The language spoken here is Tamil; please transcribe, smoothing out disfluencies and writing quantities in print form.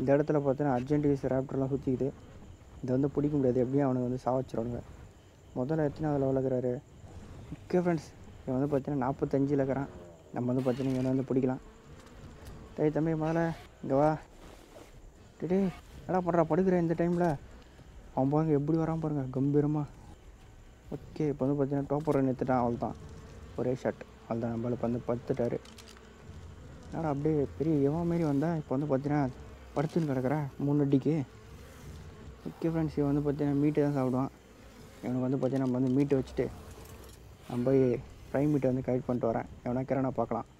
இந்த இடத்துல பார்த்தீங்கன்னா அர்ஜென்டிஸ் ராப்டர்லாம் சுற்றிக்கிட்டு இதை வந்து பிடிக்க முடியாது, எப்படியும் அவனுக்கு வந்து சாவச்சிடுவாங்க. முதல்ல எத்தனாவது லெவலுக்குறாரு ஓகே ஃப்ரெண்ட்ஸ், இவன் வந்து பார்த்தீங்கன்னா 45 இருக்கிறான். நம்ம வந்து பார்த்தீங்கன்னா இவனை வந்து பிடிக்கலாம். டேய் தம்பி முதல்ல இங்கே வா, டே நல்லா பண்ணுறா படுக்கிறேன் இந்த டைமில். அவன் பாருங்க எப்படி வரான் பாருங்கள் கம்பீரமாக. ஓகே இப்போ வந்து பார்த்தீங்கன்னா டோப்பர் ரன் எடுத்துட்டான், அவள் தான் ஒரே ஷாட், அவள் தான் நம்மளுக்கு வந்து படுத்துட்டார். ஆனால் அப்படியே பெரிய எவன் மாரி வந்தால் இப்போ வந்து பார்த்தீங்கன்னா படுத்துன்னு கிடக்குறா 3 அடிக்கு. ஓகே ஃப்ரெண்ட்ஸ், இவன் வந்து பார்த்தீங்கன்னா மீட்டு தான் சாப்பிடுவான். இவனுக்கு வந்து பார்த்தீங்கன்னா நம்ம வந்து மீட்டு வச்சுட்டு நம்ம போய் ஃப்ரை மீட்டை வந்து கலெக்ட் பண்ணிட்டு வரேன், எவனா கிறனா பார்க்கலாம்.